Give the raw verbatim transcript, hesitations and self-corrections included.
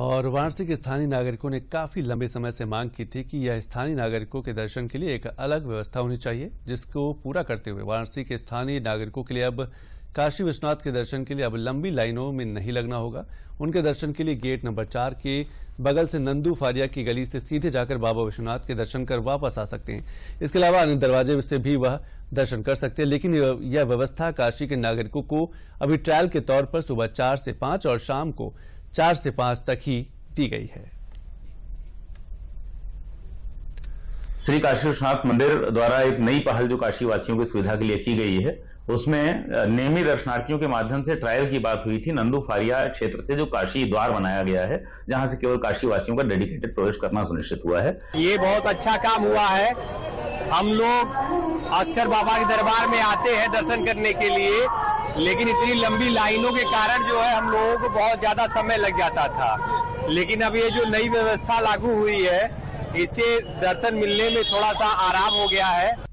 और वाराणसी के स्थानीय नागरिकों ने काफी लंबे समय से मांग की थी कि यह स्थानीय नागरिकों के दर्शन के लिए एक अलग व्यवस्था होनी चाहिए, जिसको पूरा करते हुए वाराणसी के स्थानीय नागरिकों के लिए अब काशी विश्वनाथ के दर्शन के लिए अब लंबी लाइनों में नहीं लगना होगा। उनके दर्शन के लिए गेट नंबर चार के बगल से नंदू फारिया की गली से सीधे जाकर बाबा विश्वनाथ के दर्शन कर वापस आ सकते हैं। इसके अलावा अन्य दरवाजे से भी वह दर्शन कर सकते हैं, लेकिन यह व्यवस्था काशी के नागरिकों को अभी ट्रायल के तौर पर सुबह चार से पांच और शाम को चार से पांच तक ही दी गई है। श्री काशी विश्वनाथ मंदिर द्वारा एक नई पहल जो काशी वासियों की सुविधा के लिए की गई है, उसमें नेमी दर्शनार्थियों के माध्यम से ट्रायल की बात हुई थी। नंदू फारिया क्षेत्र से जो काशी द्वार बनाया गया है, जहां से केवल काशी वासियों का डेडिकेटेड प्रवेश करना सुनिश्चित हुआ है। ये बहुत अच्छा काम हुआ है। हम लोग अक्सर बाबा के दरबार में आते हैं दर्शन करने के लिए, लेकिन इतनी लंबी लाइनों के कारण जो है हम लोगों को बहुत ज्यादा समय लग जाता था। लेकिन अब ये जो नई व्यवस्था लागू हुई है, इससे दर्शन मिलने में थोड़ा सा आराम हो गया है।